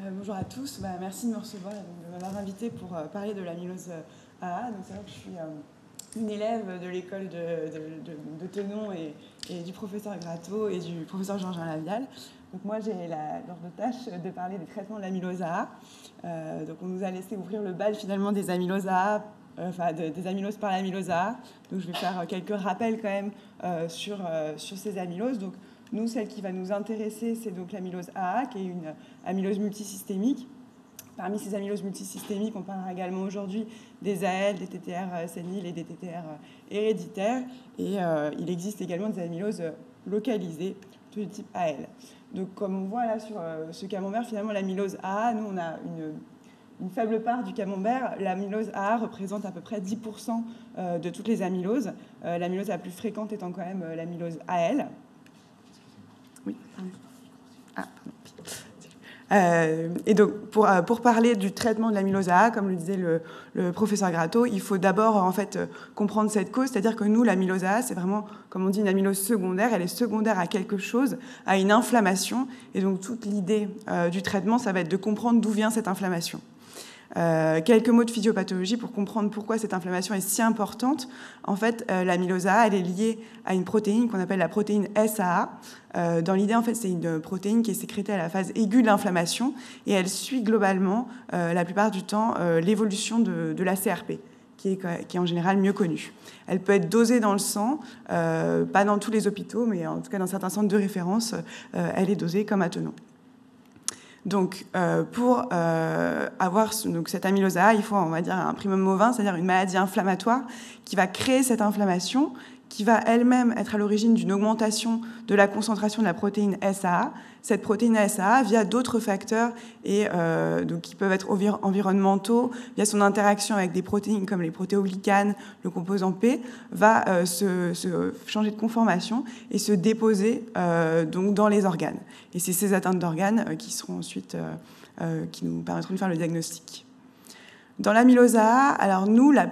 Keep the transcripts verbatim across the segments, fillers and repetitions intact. Euh, bonjour à tous, bah, merci de me recevoir et de m'avoir invité pour euh, parler de l'amylose A A. Donc c'est vrai que je suis euh, une élève de l'école de, de, de, de Tenon et, et du professeur Grateau et du professeur Georges Lavial. Donc moi j'ai l'ordre de tâche de parler des traitements de l'amylose A A. Euh, donc on nous a laissé ouvrir le bal finalement des amyloses A A, enfin de, des amyloses par l'amylose A A. Donc je vais faire quelques rappels quand même euh, sur, euh, sur ces amyloses. Donc nous, celle qui va nous intéresser, c'est donc l'amylose A A, qui est une amylose multisystémique. Parmi ces amyloses multisystémiques, on parlera également aujourd'hui des A L, des T T R séniles et des T T R héréditaires. Et euh, il existe également des amyloses localisées, tout du type A L. Donc, comme on voit là sur euh, ce camembert, finalement, l'amylose A A, nous, on a une, une faible part du camembert. L'amylose A A représente à peu près dix pour cent de toutes les amyloses. Euh, l'amylose la plus fréquente étant quand même l'amylose A L. Oui. Ah, pardon. Euh, et donc, pour, pour parler du traitement de l'amylose A A, comme le disait le, le professeur Grateau, il faut d'abord en fait comprendre cette cause, c'est-à-dire que nous, l'amylose A A, c'est vraiment, comme on dit, une amylose secondaire. Elle est secondaire à quelque chose, à une inflammation. Et donc, toute l'idée euh, du traitement, ça va être de comprendre d'où vient cette inflammation. Euh, quelques mots de physiopathologie pour comprendre pourquoi cette inflammation est si importante. En fait, euh, l'amylose A A, elle est liée à une protéine qu'on appelle la protéine S A A. Euh, dans l'idée, en fait, c'est une protéine qui est sécrétée à la phase aiguë de l'inflammation et elle suit globalement, euh, la plupart du temps, euh, l'évolution de, de la C R P, qui est, qui est en général mieux connue. Elle peut être dosée dans le sang, euh, pas dans tous les hôpitaux, mais en tout cas dans certains centres de référence, euh, elle est dosée comme à Tenon. Donc, euh, pour euh, avoir ce, donc, cette amylose A A, il faut, on va dire, un primum movin, c'est-à-dire une maladie inflammatoire qui va créer cette inflammation, qui va elle-même être à l'origine d'une augmentation de la concentration de la protéine S A A. Cette protéine S A A, via d'autres facteurs et, euh, donc, qui peuvent être envir environnementaux, via son interaction avec des protéines comme les protéoglycanes, le composant P, va euh, se, se changer de conformation et se déposer euh, donc, dans les organes. Et c'est ces atteintes d'organes euh, qui seront ensuite, euh, euh, qui nous permettront de faire le diagnostic. Dans l'amylose A A, alors nous, la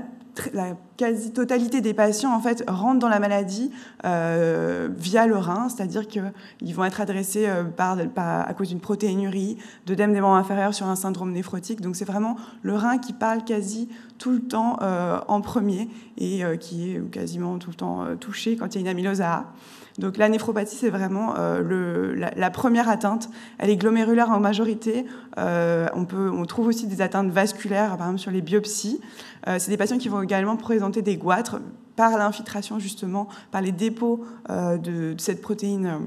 La quasi-totalité des patients en fait, rentrent dans la maladie euh, via le rein, c'est-à-dire qu'ils vont être adressés euh, par, par, à cause d'une protéinurie, d'œdème des membres inférieurs sur un syndrome néphrotique. Donc c'est vraiment le rein qui parle quasi tout le temps euh, en premier et euh, qui est quasiment tout le temps euh, touché quand il y a une amylose A A. Donc la néphropathie, c'est vraiment euh, le, la, la première atteinte. Elle est glomérulaire en majorité. Euh, on, peut, on trouve aussi des atteintes vasculaires, par exemple sur les biopsies. Euh, c'est des patients qui vont également présenter des goitres par l'infiltration, justement, par les dépôts euh, de, de cette protéine euh,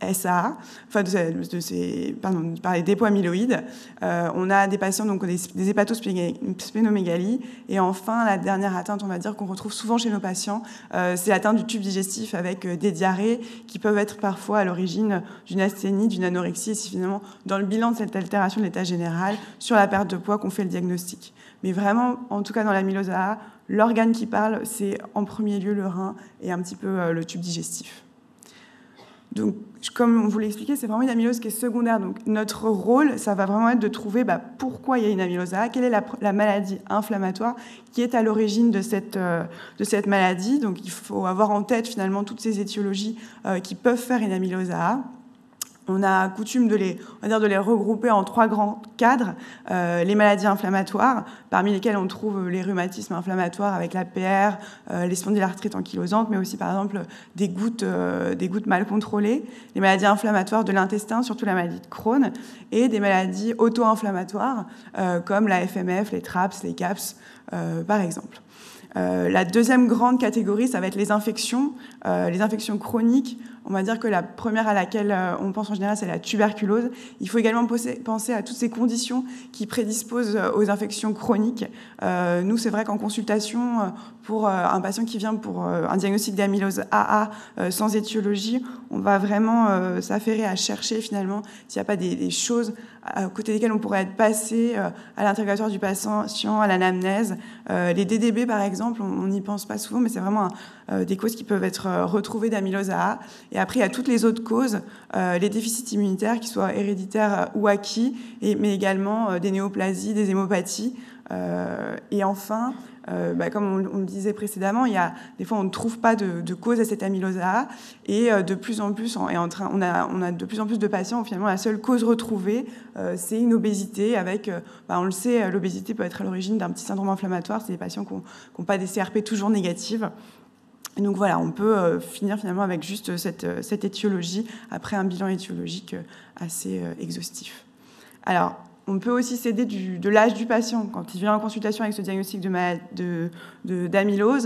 S A A, enfin de, de ces, pardon, par les dépôts amyloïdes. Euh, on a des patients donc des, des hépatospénomégalies. Et enfin, la dernière atteinte, on va dire, qu'on retrouve souvent chez nos patients, euh, c'est l'atteinte du tube digestif avec euh, des diarrhées qui peuvent être parfois à l'origine d'une asthénie, d'une anorexie. Et c'est finalement dans le bilan de cette altération de l'état général sur la perte de poids qu'on fait le diagnostic. Mais vraiment, en tout cas dans l'amylose A A, l'organe qui parle, c'est en premier lieu le rein et un petit peu euh, le tube digestif. Donc, comme on vous l'expliquait, c'est vraiment une amylose qui est secondaire. Donc, notre rôle, ça va vraiment être de trouver bah, pourquoi il y a une amylose A A, quelle est la, la maladie inflammatoire qui est à l'origine de cette, euh, de cette maladie. Donc, il faut avoir en tête finalement toutes ces étiologies euh, qui peuvent faire une amylose A A. On a coutume de les, on va dire de les regrouper en trois grands cadres. Euh, les maladies inflammatoires, parmi lesquelles on trouve les rhumatismes inflammatoires avec la P R, euh, les spondylarthrites ankylosante, mais aussi par exemple des gouttes, euh, des gouttes mal contrôlées. Les maladies inflammatoires de l'intestin, surtout la maladie de Crohn, et des maladies auto-inflammatoires euh, comme la F M F, les TRAPS, les CAPS, euh, par exemple. Euh, la deuxième grande catégorie, ça va être les infections, euh, les infections chroniques. On va dire que la première à laquelle on pense en général, c'est la tuberculose. Il faut également penser à toutes ces conditions qui prédisposent aux infections chroniques. Euh, nous, c'est vrai qu'en consultation, pour un patient qui vient pour un diagnostic d'amylose A A sans étiologie, on va vraiment euh, s'affairer à chercher finalement s'il n'y a pas des, des choses à côté desquelles on pourrait être passé euh, à l'interrogatoire du patient, à l'anamnèse. Euh, les D D B, par exemple, on n'y pense pas souvent, mais c'est vraiment un, euh, des causes qui peuvent être euh, retrouvées d'amylose A A. Et après, il y a toutes les autres causes, euh, les déficits immunitaires, qu'ils soient héréditaires euh, ou acquis, et, mais également euh, des néoplasies, des hémopathies. Euh, et enfin, euh, bah, comme on, on le disait précédemment, il y a, des fois on ne trouve pas de, de cause à cette amylose A A, et euh, de plus en plus, en, et en train, on, a, on a de plus en plus de patients où finalement la seule cause retrouvée, euh, c'est une obésité avec, euh, bah, on le sait, l'obésité peut être à l'origine d'un petit syndrome inflammatoire, c'est des patients qui n'ont pas des C R P toujours négatives. Et donc voilà, on peut euh, finir finalement avec juste cette, cette étiologie après un bilan étiologique assez euh, exhaustif. Alors, on peut aussi s'aider de l'âge du patient. Quand il vient en consultation avec ce diagnostic d'amylose, de,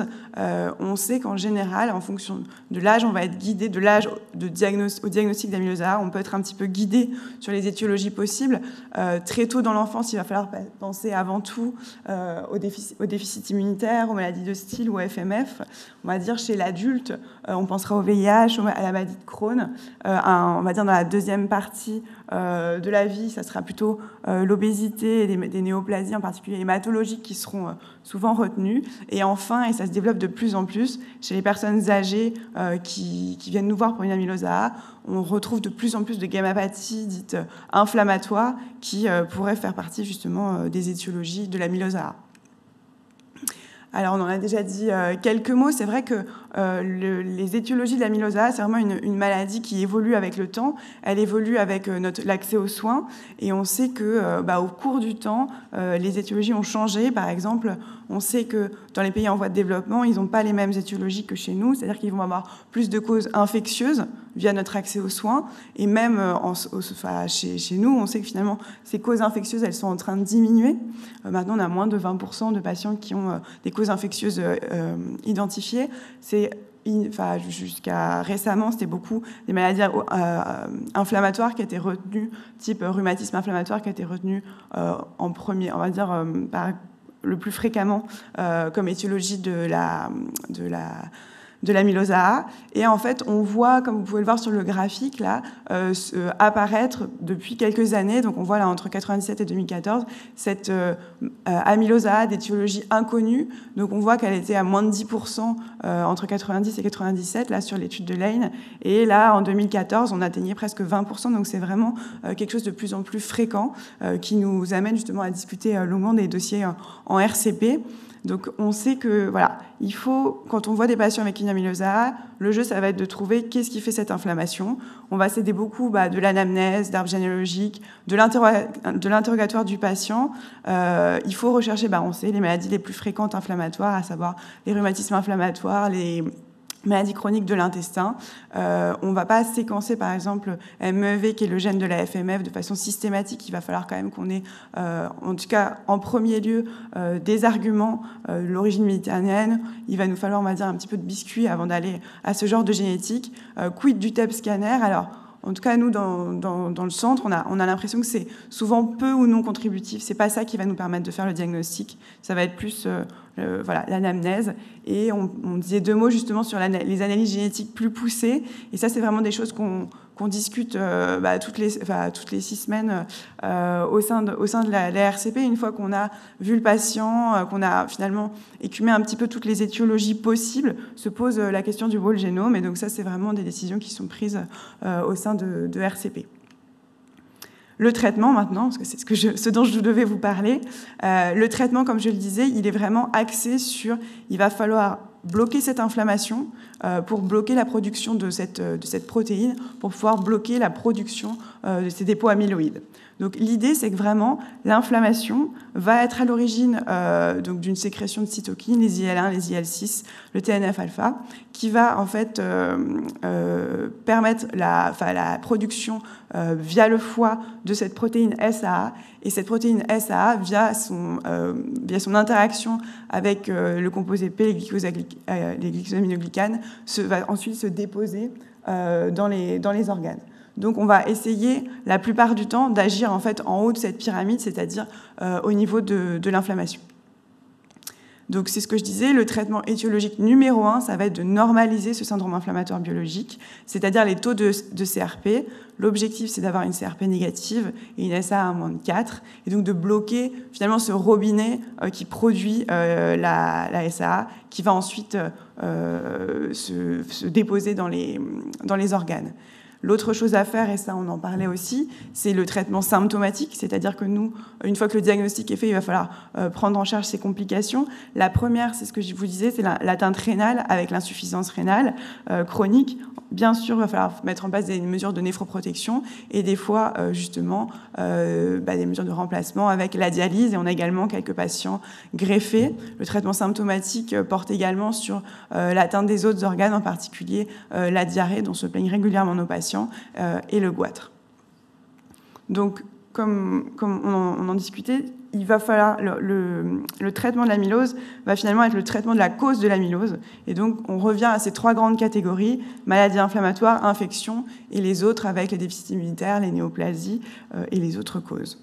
de, euh, on sait qu'en général, en fonction de l'âge, on va être guidé, de l'âge diagnos, au diagnostic d'amylose A A, on peut être un petit peu guidé sur les étiologies possibles. Euh, très tôt dans l'enfance, il va falloir penser avant tout euh, au, déficit, au déficit immunitaire, aux maladies de style ou au F M F. On va dire chez l'adulte, euh, on pensera au V I H, à la maladie de Crohn. Euh, un, on va dire dans la deuxième partie euh, de la vie, ça sera plutôt Euh, l'obésité et des, des néoplasies, en particulier hématologiques, qui seront euh, souvent retenues. Et enfin, et ça se développe de plus en plus, chez les personnes âgées euh, qui, qui viennent nous voir pour une amylose A A, on retrouve de plus en plus de gammapathies dites euh, inflammatoires qui euh, pourraient faire partie justement euh, des étiologies de l'amylose A A. Alors, on en a déjà dit quelques mots. C'est vrai que euh, le, les étiologies de l'amylose A A, c'est vraiment une, une maladie qui évolue avec le temps. Elle évolue avec euh, l'accès aux soins. Et on sait que, euh, bah, au cours du temps, euh, les étiologies ont changé. Par exemple, on sait que dans les pays en voie de développement, ils n'ont pas les mêmes étiologies que chez nous. C'est-à-dire qu'ils vont avoir plus de causes infectieuses via notre accès aux soins. Et même euh, en, au, enfin, chez, chez nous, on sait que finalement, ces causes infectieuses, elles sont en train de diminuer. Euh, maintenant, on a moins de vingt pour cent de patients qui ont euh, des causes infectieuses euh, identifiées. C'est, enfin, jusqu'à récemment, c'était beaucoup des maladies euh, inflammatoires qui étaient retenues, type rhumatisme inflammatoire qui étaient retenues euh, en premier, on va dire, euh, par, le plus fréquemment euh, comme étiologie de la, de la de l'amylose A A. Et en fait, on voit, comme vous pouvez le voir sur le graphique, là, euh, apparaître depuis quelques années, donc on voit là, entre mille neuf cent quatre-vingt-dix-sept et deux mille quatorze, cette euh, amylose A A d'étiologie inconnue. Donc on voit qu'elle était à moins de dix pour cent euh, entre quatre-vingt-dix et quatre-vingt-dix-sept, là, sur l'étude de Lane. Et là, en deux mille quatorze, on atteignait presque vingt pour cent, donc c'est vraiment euh, quelque chose de plus en plus fréquent euh, qui nous amène justement à discuter euh, longuement des dossiers euh, en R C P. Donc, on sait que, voilà, il faut, quand on voit des patients avec une amylose A A, le jeu, ça va être de trouver qu'est-ce qui fait cette inflammation. On va s'aider beaucoup bah, de l'anamnèse, d'arbres généalogiques, de l'interrogatoire du patient. Euh, il faut rechercher, bah, on sait, les maladies les plus fréquentes inflammatoires, à savoir les rhumatismes inflammatoires, les maladies chroniques de l'intestin. Euh, on ne va pas séquencer, par exemple, M E V, qui est le gène de la F M F, de façon systématique. Il va falloir quand même qu'on ait, euh, en tout cas, en premier lieu, euh, des arguments euh, de l'origine méditerranéenne. Il va nous falloir, on va dire, un petit peu de biscuit avant d'aller à ce genre de génétique. Euh, quid du T E P scanner? Alors, en tout cas, nous, dans, dans, dans le centre, on a, on a l'impression que c'est souvent peu ou non contributif. Ce n'est pas ça qui va nous permettre de faire le diagnostic. Ça va être plus euh, euh, voilà, l'anamnèse. Et on, on disait deux mots justement sur la, les analyses génétiques plus poussées. Et ça, c'est vraiment des choses qu'on qu'on discute euh, bah, toutes, les, enfin, toutes les six semaines euh, au sein de, au sein de la, la R C P. Une fois qu'on a vu le patient, euh, qu'on a finalement écumé un petit peu toutes les étiologies possibles, se pose euh, la question du whole génome. Et donc ça, c'est vraiment des décisions qui sont prises euh, au sein de, de R C P. Le traitement maintenant, parce que c'est ce, que je, ce dont je devais vous parler, euh, le traitement, comme je le disais, il est vraiment axé sur, il va falloir bloquer cette inflammation euh, pour bloquer la production de cette, de cette protéine, pour pouvoir bloquer la production euh, de ces dépôts amyloïdes. Donc l'idée, c'est que vraiment, l'inflammation va être à l'origine euh, d'une sécrétion de cytokines, les I L un, les I L six, le T N F alpha, qui va en fait euh, euh, permettre la, enfin, la production euh, via le foie de cette protéine S A A. Et cette protéine S A A, via son, euh, via son interaction avec euh, le composé P, les, euh, les glycosaminoglycanes, se, va ensuite se déposer euh, dans, les, dans les organes. Donc on va essayer la plupart du temps d'agir en fait en haut de cette pyramide, c'est-à-dire euh, au niveau de, de l'inflammation. Donc c'est ce que je disais, le traitement étiologique numéro un, ça va être de normaliser ce syndrome inflammatoire biologique, c'est-à-dire les taux de, de C R P. L'objectif, c'est d'avoir une C R P négative et une S A A à moins de quatre, et donc de bloquer finalement ce robinet euh, qui produit euh, la, la S A A, qui va ensuite euh, se, se déposer dans les, dans les organes. L'autre chose à faire, et ça on en parlait aussi, c'est le traitement symptomatique, c'est-à-dire que nous, une fois que le diagnostic est fait, il va falloir prendre en charge ces complications. La première, c'est ce que je vous disais, c'est l'atteinte rénale avec l'insuffisance rénale chronique. Bien sûr, il va falloir mettre en place des mesures de néphroprotection et des fois, justement, des mesures de remplacement avec la dialyse. Et on a également quelques patients greffés. Le traitement symptomatique porte également sur l'atteinte des autres organes, en particulier la diarrhée, dont se plaignent régulièrement nos patients, et le goitre. Donc, comme, comme on, en, on en discutait, il va falloir le, le, le traitement de l'amylose va finalement être le traitement de la cause de l'amylose. Et donc, on revient à ces trois grandes catégories, maladies inflammatoires, infections, et les autres avec les déficits immunitaires, les néoplasies euh, et les autres causes.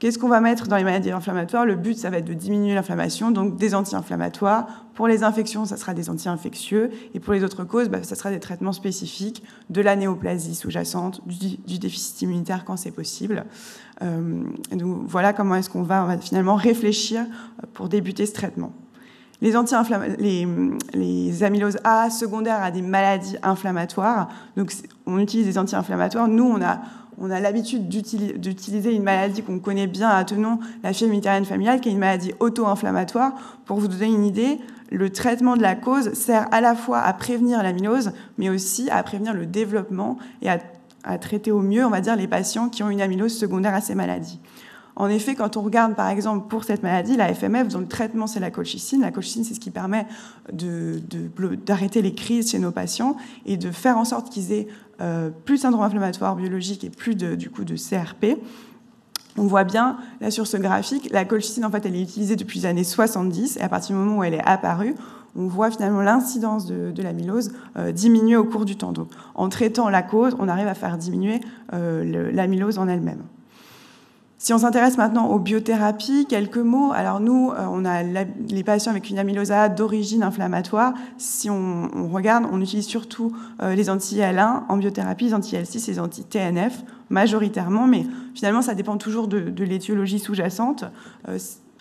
Qu'est-ce qu'on va mettre dans les maladies inflammatoires? Le but, ça va être de diminuer l'inflammation, donc des anti-inflammatoires. Pour les infections, ça sera des anti-infectieux. Et pour les autres causes, bah, ça sera des traitements spécifiques, de la néoplasie sous-jacente, du, du déficit immunitaire quand c'est possible. Euh, donc voilà comment est-ce qu'on va, on va finalement réfléchir pour débuter ce traitement. Les, les, les amyloses A A secondaires à des maladies inflammatoires, donc on utilise des anti-inflammatoires. Nous, on a... On a l'habitude d'utiliser une maladie qu'on connaît bien à Tenon, la fièvre méditerranéenne familiale, qui est une maladie auto-inflammatoire. Pour vous donner une idée, le traitement de la cause sert à la fois à prévenir l'amylose, mais aussi à prévenir le développement et à, à traiter au mieux, on va dire, les patients qui ont une amylose secondaire à ces maladies. En effet, quand on regarde, par exemple, pour cette maladie, la F M F, dont le traitement, c'est la colchicine. La colchicine, c'est ce qui permet de, de, d'arrêter les crises chez nos patients et de faire en sorte qu'ils aient euh, plus de syndrome inflammatoire biologique et plus, de, du coup, de C R P. On voit bien, là, sur ce graphique, la colchicine, en fait, elle est utilisée depuis les années soixante-dix. Et à partir du moment où elle est apparue, on voit finalement l'incidence de, de l'amylose euh, diminuer au cours du temps. Donc, en traitant la cause, on arrive à faire diminuer euh, l'amylose en elle-même. Si on s'intéresse maintenant aux biothérapies, quelques mots. Alors nous, on a les patients avec une amylose A A d'origine inflammatoire. Si on, on regarde, on utilise surtout les anti-I L un en biothérapie, les anti-I L six, les anti-T N F majoritairement, mais finalement ça dépend toujours de, de l'étiologie sous-jacente. Euh,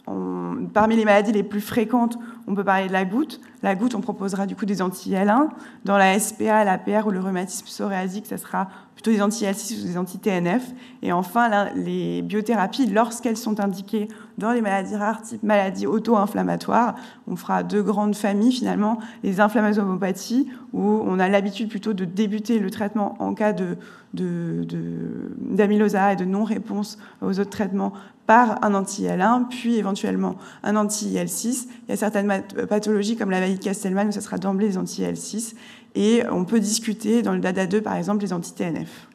On, parmi les maladies les plus fréquentes, on peut parler de la goutte. La goutte, on proposera du coup des anti-I L un. Dans la S P A, la P R ou le rhumatisme psoriasique, ça sera plutôt des anti-I L six ou des anti-T N F. Et enfin, là, les biothérapies, lorsqu'elles sont indiquées dans les maladies rares type maladies auto-inflammatoires, on fera deux grandes familles finalement, les inflammazomopathies, où on a l'habitude plutôt de débuter le traitement en cas de, de, de, d'amylose A A et de non-réponse aux autres traitements par un anti-I L un, puis éventuellement un anti-I L six. Il y a certaines pathologies comme la maladie Castleman où ça sera d'emblée des anti-I L six. Et on peut discuter dans le D A D A deux, par exemple, les anti-T N F.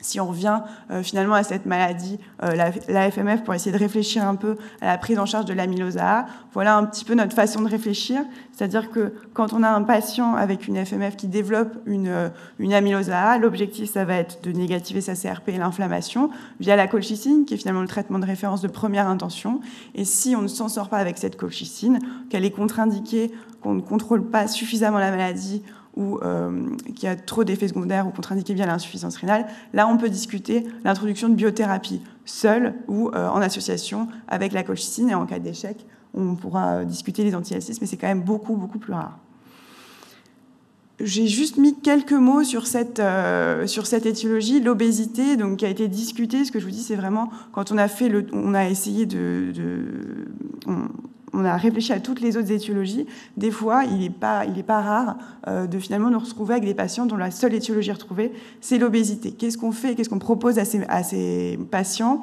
Si on revient euh, finalement à cette maladie, euh, la, la F M F, pour essayer de réfléchir un peu à la prise en charge de l'amylose A A, voilà un petit peu notre façon de réfléchir. C'est-à-dire que quand on a un patient avec une F M F qui développe une, euh, une amylose A A, l'objectif, ça va être de négativer sa C R P et l'inflammation via la colchicine, qui est finalement le traitement de référence de première intention. Et si on ne s'en sort pas avec cette colchicine, qu'elle est contre-indiquée, qu'on ne contrôle pas suffisamment la maladie, ou euh, qui a trop d'effets secondaires ou contre-indiqués via l'insuffisance rénale, là, on peut discuter l'introduction de biothérapie seule ou euh, en association avec la colchicine. Et en cas d'échec, on pourra euh, discuter les anti-I L six, mais c'est quand même beaucoup, beaucoup plus rare. J'ai juste mis quelques mots sur cette, euh, sur cette étiologie, l'obésité, donc qui a été discutée. Ce que je vous dis, c'est vraiment quand on a fait le... On a essayé de... de on, On a réfléchi à toutes les autres étiologies. Des fois, il n'est pas, il n'est pas rare euh, de finalement nous retrouver avec des patients dont la seule étiologie retrouvée, c'est l'obésité. Qu'est-ce qu'on fait? Qu'est-ce qu'on propose à ces, à ces patients?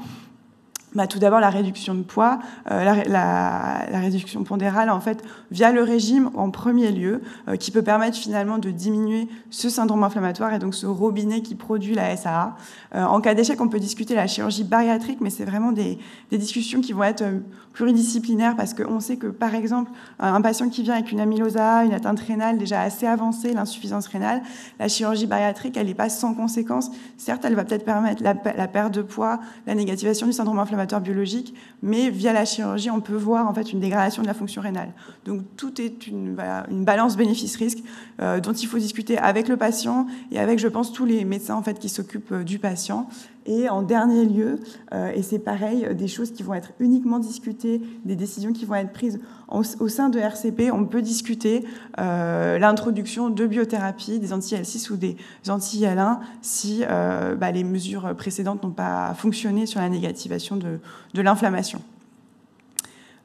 Bah, tout d'abord, la réduction de poids, euh, la, la, la réduction pondérale, en fait, via le régime en premier lieu, euh, qui peut permettre finalement de diminuer ce syndrome inflammatoire et donc ce robinet qui produit la S A A. Euh, en cas d'échec, on peut discuter la chirurgie bariatrique, mais c'est vraiment des, des discussions qui vont être euh, pluridisciplinaires parce qu'on sait que, par exemple, un patient qui vient avec une amylose A A, une atteinte rénale déjà assez avancée, l'insuffisance rénale, la chirurgie bariatrique, elle n'est pas sans conséquence. Certes, elle va peut-être permettre la, la perte de poids, la négativation du syndrome inflammatoire biologique, mais via la chirurgie, on peut voir en fait une dégradation de la fonction rénale. Donc tout est une, voilà, une balance bénéfice-risque euh, dont il faut discuter avec le patient et avec, je pense, tous les médecins en fait qui s'occupent euh, du patient. Et en dernier lieu, euh, et c'est pareil, des choses qui vont être uniquement discutées, des décisions qui vont être prises en, au sein de R C P, on peut discuter euh, l'introduction de biothérapie, des anti-I L six ou des anti-I L un si euh, bah, les mesures précédentes n'ont pas fonctionné sur la négativation de, de l'inflammation.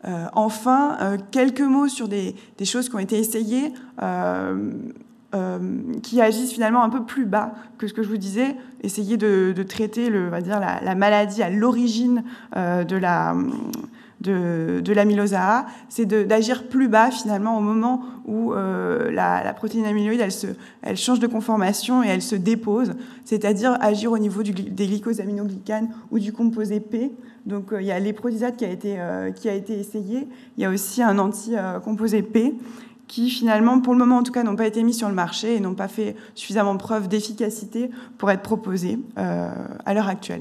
Euh, enfin, euh, quelques mots sur des, des choses qui ont été essayées, euh, Euh, qui agissent finalement un peu plus bas que ce que je vous disais, essayer de, de traiter le, on va dire, la, la maladie à l'origine euh, de la... de, de l'amylose A A, c'est d'agir plus bas finalement au moment où euh, la, la protéine amyloïde elle, se, elle change de conformation et elle se dépose, c'est-à-dire agir au niveau du, des glycosaminoglycanes ou du composé P. Donc euh, il y a l'éprodisate qui a été, euh, qui a été essayé, il y a aussi un anti-composé P qui finalement, pour le moment en tout cas, n'ont pas été mis sur le marché et n'ont pas fait suffisamment preuve d'efficacité pour être proposés euh, à l'heure actuelle.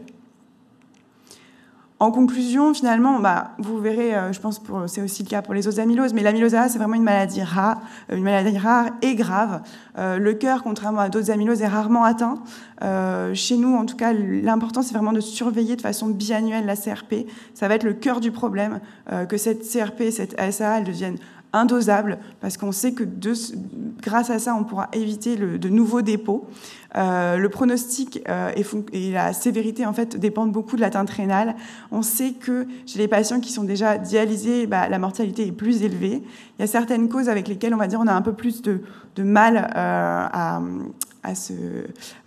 En conclusion, finalement, bah, vous verrez, euh, je pense que c'est aussi le cas pour les autres amyloses, mais l'amylose A A, c'est vraiment une maladie rare, une maladie rare et grave. Euh, le cœur, contrairement à d'autres amyloses, est rarement atteint. Euh, chez nous, en tout cas, l'important, c'est vraiment de surveiller de façon biannuelle la C R P. Ça va être le cœur du problème, euh, que cette C R P, cette S A A, elle devienne indosable, parce qu'on sait que de, grâce à ça, on pourra éviter le, de nouveaux dépôts. Euh, le pronostic euh, et, fon et la sévérité, en fait, dépendent beaucoup de l'atteinte rénale. On sait que chez les patients qui sont déjà dialysés, bah, la mortalité est plus élevée. Il y a certaines causes avec lesquelles, on va dire, on a un peu plus de, de mal euh, à... À, se,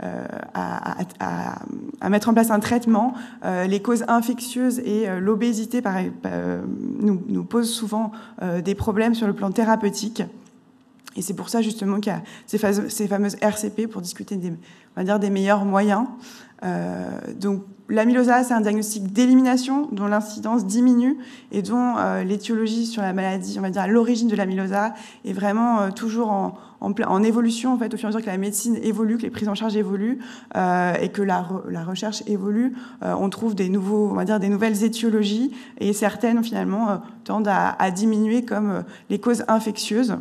euh, à, à, à mettre en place un traitement. Euh, les causes infectieuses et euh, l'obésité euh, nous, nous posent souvent euh, des problèmes sur le plan thérapeutique. Et c'est pour ça justement qu'il y a ces, fameux, ces fameuses R C P pour discuter des, on va dire, des meilleurs moyens. Euh, donc l'amylose A A, c'est un diagnostic d'élimination dont l'incidence diminue et dont euh, l'étiologie sur la maladie, on va dire à l'origine de l'amylose A A, est vraiment euh, toujours en, en, en évolution en fait, au fur et à mesure que la médecine évolue, que les prises en charge évoluent euh, et que la, re, la recherche évolue, euh, on trouve des nouveaux, on va dire des nouvelles étiologies et certaines finalement euh, tendent à, à diminuer comme euh, les causes infectieuses.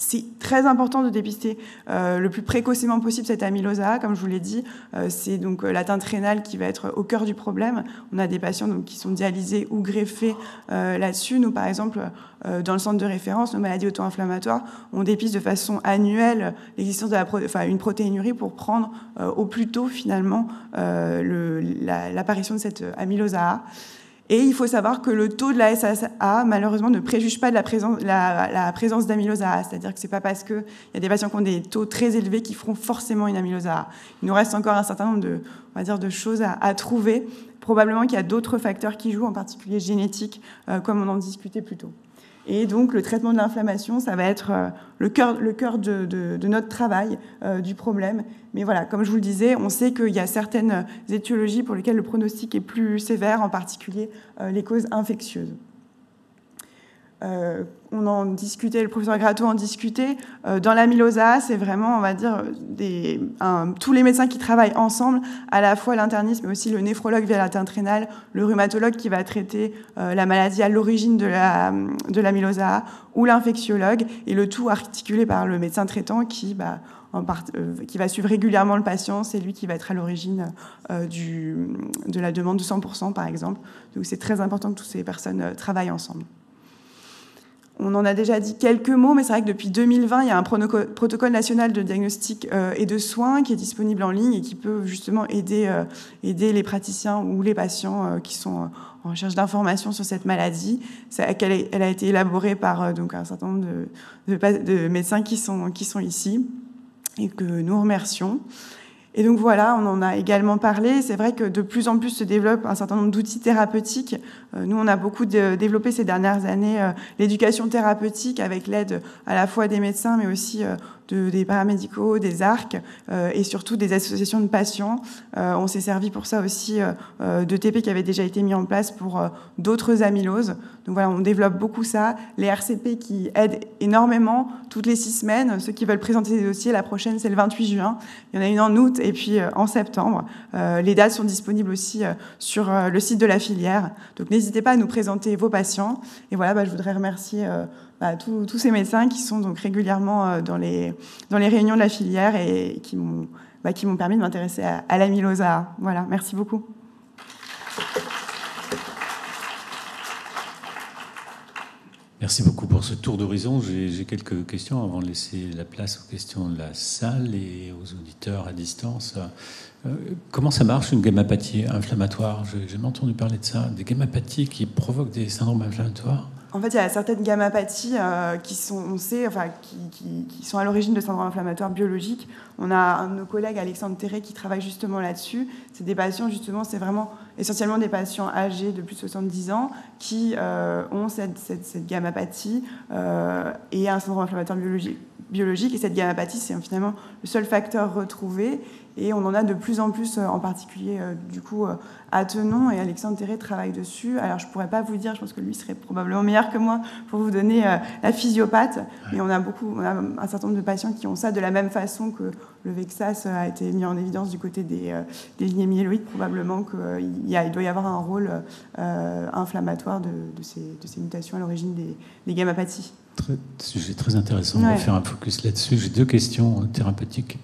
C'est très important de dépister euh, le plus précocement possible cette amylose A A, comme je vous l'ai dit. Euh, c'est donc euh, l'atteinte rénale qui va être au cœur du problème. On a des patients donc, qui sont dialysés ou greffés euh, là-dessus. Nous, par exemple, euh, dans le centre de référence, nos maladies auto-inflammatoires, on dépiste de façon annuelle l'existence de la pro enfin, une protéinurie pour prendre euh, au plus tôt, finalement, euh, l'apparition la, de cette amylose A A. Et il faut savoir que le taux de la S A A, malheureusement, ne préjuge pas de la présence, la, la présence d'amylose A A. C'est-à-dire que ce n'est pas parce qu'il y a des patients qui ont des taux très élevés qui feront forcément une amylose A A. Il nous reste encore un certain nombre de, on va dire, de choses à, à trouver. Probablement qu'il y a d'autres facteurs qui jouent, en particulier génétiques, euh, comme on en discutait plus tôt. Et donc, le traitement de l'inflammation, ça va être euh, le cœur, le cœur de, de, de notre travail, euh, du problème. Mais voilà, comme je vous le disais, on sait qu'il y a certaines étiologies pour lesquelles le pronostic est plus sévère, en particulier euh, les causes infectieuses. Euh, on en discutait, le professeur Grateau en discutait. Euh, dans l'amylose A A, c'est vraiment, on va dire, des, un, tous les médecins qui travaillent ensemble, à la fois l'interniste, mais aussi le néphrologue via l'atteinte rénale, le rhumatologue qui va traiter euh, la maladie à l'origine de la, de l'amylose A A, ou l'infectiologue, et le tout articulé par le médecin traitant qui, bah, en part, euh, qui va suivre régulièrement le patient. C'est lui qui va être à l'origine euh, du, de la demande de cent pour cent, par exemple. Donc c'est très important que toutes ces personnes euh, travaillent ensemble. On en a déjà dit quelques mots, mais c'est vrai que depuis deux mille vingt, il y a un protocole national de diagnostic et de soins qui est disponible en ligne et qui peut justement aider, aider les praticiens ou les patients qui sont en recherche d'informations sur cette maladie. Elle a été élaborée par donc, un certain nombre de, de, de médecins qui sont, qui sont ici et que nous remercions. Et donc voilà, on en a également parlé. C'est vrai que de plus en plus se développe un certain nombre d'outils thérapeutiques. Nous, on a beaucoup de, développé ces dernières années euh, l'éducation thérapeutique avec l'aide à la fois des médecins, mais aussi euh, de, des paramédicaux, des A R C euh, et surtout des associations de patients. Euh, on s'est servi pour ça aussi euh, de T P qui avait déjà été mis en place pour euh, d'autres amyloses. Donc voilà, on développe beaucoup ça. Les R C P qui aident énormément toutes les six semaines. Ceux qui veulent présenter des dossiers, la prochaine, c'est le vingt-huit juin. Il y en a une en août et puis euh, en septembre. Euh, les dates sont disponibles aussi euh, sur euh, le site de la filière. Donc, n'hésitez pas à nous présenter vos patients. Et voilà, bah, je voudrais remercier euh, bah, tous, tous ces médecins qui sont donc régulièrement euh, dans, les, dans les réunions de la filière et qui m'ont bah, qui m'ont permis de m'intéresser à, à l'amylose A A. Voilà, merci beaucoup. Merci beaucoup pour ce tour d'horizon. J'ai quelques questions avant de laisser la place aux questions de la salle et aux auditeurs à distance. Euh, comment ça marche une gammapathie inflammatoire? J'ai entendu parler de ça, des gammapathies qui provoquent des syndromes inflammatoires. En fait, il y a certaines gammapathies euh, qui sont, on sait, enfin, qui, qui, qui sont à l'origine de syndromes inflammatoires biologiques. On a un de nos collègues, Alexandre Terret, qui travaille justement là-dessus. C'est des patients, justement, c'est vraiment essentiellement des patients âgés de plus de soixante-dix ans qui euh, ont cette, cette, cette gammapathie euh, et un syndrome inflammatoire biologique. biologique. Et cette gammapathie, c'est finalement le seul facteur retrouvé. Et on en a de plus en plus, en particulier du coup à Tenon, et Alexandre Terret travaille dessus. Alors je ne pourrais pas vous dire, je pense que lui serait probablement meilleur que moi pour vous donner la physiopathe. Mais on a beaucoup, on a un certain nombre de patients qui ont ça, de la même façon que le VEXAS a été mis en évidence du côté des, des lignées myéloïdes, probablement qu'il y a, il doit y avoir un rôle euh, inflammatoire de, de, ces, de ces mutations à l'origine des, des gammapathies. Très, sujet très intéressant, ouais. On va faire un focus là-dessus. J'ai deux questions thérapeutiques.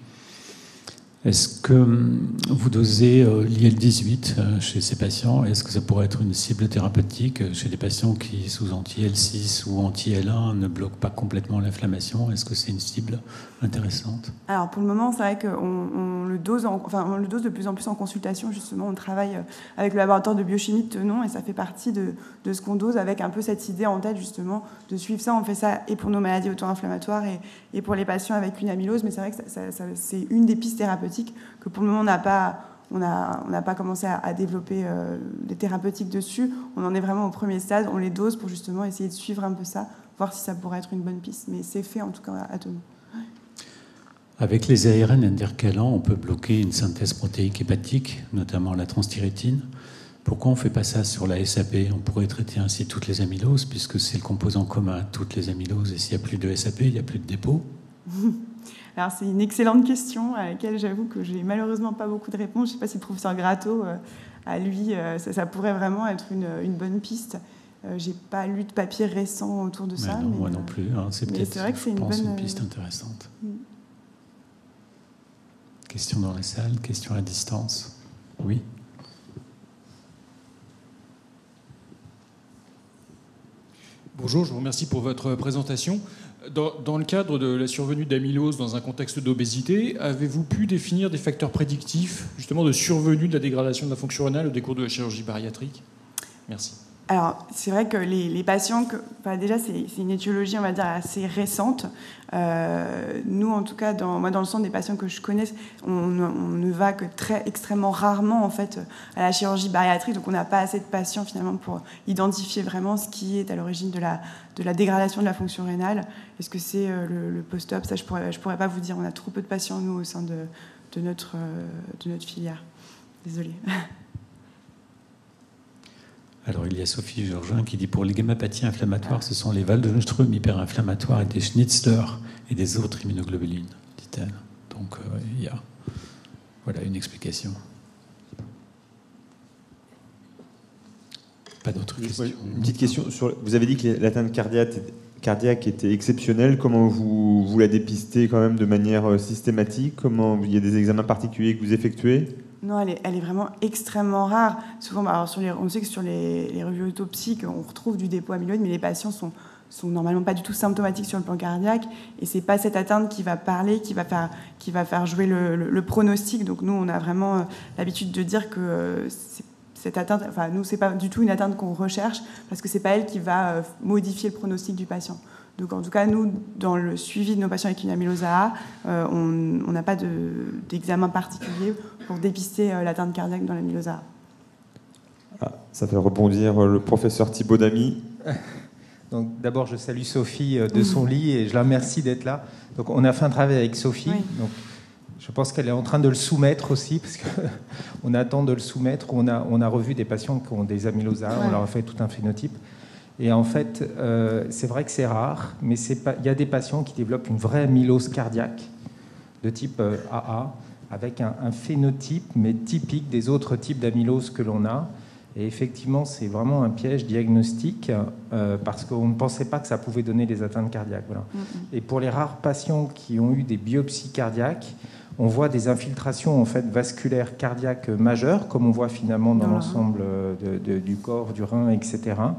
Est-ce que vous dosez l'I L dix-huit chez ces patients? Est-ce que ça pourrait être une cible thérapeutique chez des patients qui, sous anti-I L six ou anti-I L un, ne bloquent pas complètement l'inflammation? Est-ce que c'est une cible intéressante? Alors pour le moment, c'est vrai qu'on on le, dose en, enfin, on le dose de plus en plus en consultation. Justement, on travaille avec le laboratoire de biochimie de Tenon et ça fait partie de, de ce qu'on dose, avec un peu cette idée en tête justement de suivre ça. On fait ça et pour nos maladies auto-inflammatoires et, et pour les patients avec une amylose, mais c'est vrai que ça, ça, ça, c'est une des pistes thérapeutiques que pour le moment on n'a pas, on a, on n'a pas commencé à, à développer euh, des thérapeutiques dessus. On en est vraiment au premier stade, on les dose pour justement essayer de suivre un peu ça, voir si ça pourrait être une bonne piste. Mais c'est fait en tout cas à Tenon. Avec les A R N intercalants, on peut bloquer une synthèse protéique hépatique, notamment la transthyrétine. Pourquoi on ne fait pas ça sur la S A P? On pourrait traiter ainsi toutes les amyloses, puisque c'est le composant commun à toutes les amyloses. Et s'il n'y a plus de S A P, il n'y a plus de dépôt. Alors c'est une excellente question à laquelle j'avoue que j'ai malheureusement pas beaucoup de réponses. Je ne sais pas si le professeur Grateau, euh, à lui, euh, ça, ça pourrait vraiment être une, une bonne piste. Euh, j'ai pas lu de papier récent autour de mais ça. Non, mais, moi euh, non plus. Hein. C'est peut-être, c'est vrai que je c'est une pense, bonne, une piste intéressante. Euh... Question dans la salle, question à distance. Oui. Bonjour, je vous remercie pour votre présentation. Dans, dans le cadre de la survenue d'amylose dans un contexte d'obésité, avez-vous pu définir des facteurs prédictifs justement de survenue de la dégradation de la fonction rénale au décours de la chirurgie bariatrique? Merci. Alors, c'est vrai que les, les patients... Que, enfin, déjà, c'est, c'est une étiologie, on va dire, assez récente. Euh, nous, en tout cas, dans, moi, dans le centre des patients que je connais, on, on ne va que très extrêmement rarement, en fait, à la chirurgie bariatrique. Donc, on n'a pas assez de patients, finalement, pour identifier vraiment ce qui est à l'origine de la, de la dégradation de la fonction rénale. Est-ce que c'est le, le post-op? Ça, je ne pourrais, je pourrais pas vous dire. On a trop peu de patients, nous, au sein de, de, notre, de notre filière. Désolée. Alors, il y a Sophie Georgin qui dit « Pour les gammapathies inflammatoires, ce sont les Waldenström hyperinflammatoires et des Schnitzler et des autres immunoglobulines », dit-elle. Donc, euh, il y a voilà, une explication. Pas d'autres oui, questions. Une petite question. Sur, vous avez dit que l'atteinte cardiaque, cardiaque était exceptionnelle. Comment vous, vous la dépistez quand même de manière systématique? Comment, il y a des examens particuliers que vous effectuez? Non, elle est, elle est vraiment extrêmement rare. Souvent, alors sur les, on sait que sur les, les revues autopsiques, on retrouve du dépôt amyloïde, mais les patients sont, sont normalement pas du tout symptomatiques sur le plan cardiaque. Et c'est pas cette atteinte qui va parler, qui va faire, qui va faire jouer le, le, le pronostic. Donc nous, on a vraiment l'habitude de dire que c'est cette atteinte, enfin nous, c'est pas du tout une atteinte qu'on recherche parce que c'est pas elle qui va modifier le pronostic du patient. Donc en tout cas, nous, dans le suivi de nos patients avec une amylose A A, euh, on n'a pas de, d'examen particulier pour dépister euh, l'atteinte cardiaque dans l'amylose A A. Ah, ça fait rebondir euh, le professeur Thibaut Damy. Donc d'abord, je salue Sophie euh, de son lit et je la remercie d'être là. Donc on a fait un travail avec Sophie. Oui. Donc, je pense qu'elle est en train de le soumettre aussi, parce qu'on attend de le soumettre. On a, on a revu des patients qui ont des amyloses A A, ouais. On leur a fait tout un phénotype. Et en fait, euh, c'est vrai que c'est rare, mais il y a des patients qui développent une vraie amylose cardiaque de type euh, A A, avec un, un phénotype, mais typique des autres types d'amylose que l'on a. Et effectivement, c'est vraiment un piège diagnostique, euh, parce qu'on ne pensait pas que ça pouvait donner des atteintes cardiaques. Voilà. Mm-hmm. Et pour les rares patients qui ont eu des biopsies cardiaques, on voit des infiltrations en fait, vasculaires cardiaques majeures, comme on voit finalement dans ah. l'ensemble de, de, du corps, du rein, et cetera,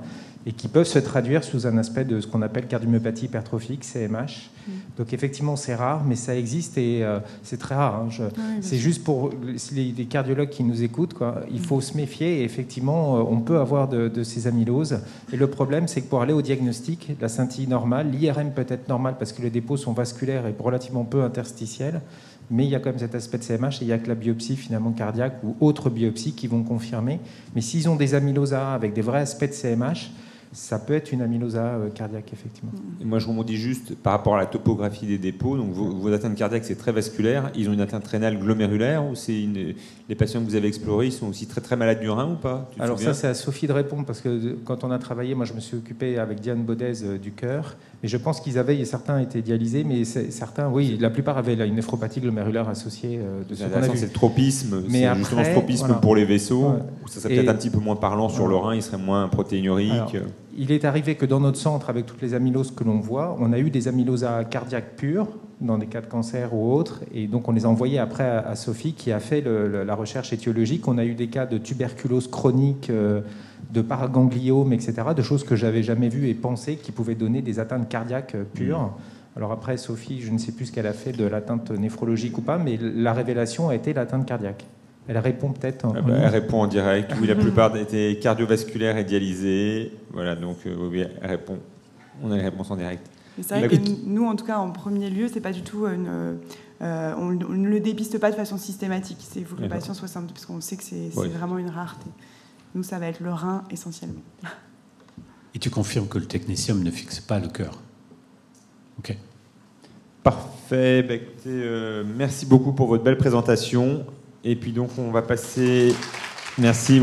et qui peuvent se traduire sous un aspect de ce qu'on appelle cardiomyopathie hypertrophique, C M H. Mmh. Donc effectivement, c'est rare, mais ça existe et euh, c'est très rare. Hein, je, ouais, c'est juste pour les, les cardiologues qui nous écoutent, quoi, il mmh. faut se méfier et effectivement, euh, on peut avoir de, de ces amyloses. Et le problème, c'est que pour aller au diagnostic, la scintille normale, l'I R M peut être normale parce que les dépôts sont vasculaires et relativement peu interstitiels, mais il y a quand même cet aspect de C M H et il n'y a que la biopsie finalement cardiaque ou autres biopsies qui vont confirmer. Mais s'ils ont des amyloses A A avec des vrais aspects de C M H, ça peut être une amylose A A cardiaque, effectivement. Et moi, je rebondis juste par rapport à la topographie des dépôts. Donc, vos, vos atteintes cardiaques, c'est très vasculaire. Ils ont une atteinte rénale glomérulaire ou c'est une... les patients que vous avez explorés, ils sont aussi très, très malades du rein ou pas? Alors ça, c'est à Sophie de répondre parce que quand on a travaillé, moi, je me suis occupé avec Diane Bodez euh, du cœur. Mais je pense qu'ils avaient, et certains étaient dialysés, mais certains, oui, la plupart avaient là, une néphropathie glomérulaire associée euh, de ce qu'on a vu. C'est le tropisme, c'est justement ce tropisme voilà. pour les vaisseaux. Ouais. Ça serait peut-être un petit peu moins parlant sur ouais. le rein, il serait moins protéinurique. Alors, il est arrivé que dans notre centre, avec toutes les amyloses que l'on voit, on a eu des amyloses A A cardiaques pures, dans des cas de cancer ou autres, et donc on les a envoyés après à Sophie, qui a fait le, le, la recherche étiologique. On a eu des cas de tuberculose chronique, euh, de paragangliome, et cetera, de choses que j'avais jamais vues et pensées qui pouvaient donner des atteintes cardiaques pures. Mmh. Alors après, Sophie, je ne sais plus ce qu'elle a fait de l'atteinte néphrologique ou pas, mais la révélation a été l'atteinte cardiaque. Elle répond peut-être en... ah bah, elle répond en direct. Oui, la plupart étaient cardiovasculaires et dialysés. Voilà, donc oui, elle répond. On a les réponses en direct. C'est vrai que nous, en tout cas, en premier lieu, c'est pas du tout une... Euh, on ne le dépiste pas de façon systématique. Il faut que le patient soit simple, parce qu'on sait que c'est oui. vraiment une rareté. Nous, ça va être le rein, essentiellement. Et tu confirmes que le technétium ne fixe pas le cœur? Ok. Parfait. Bah, écoutez, euh, merci beaucoup pour votre belle présentation. Et puis donc on va passer... Merci.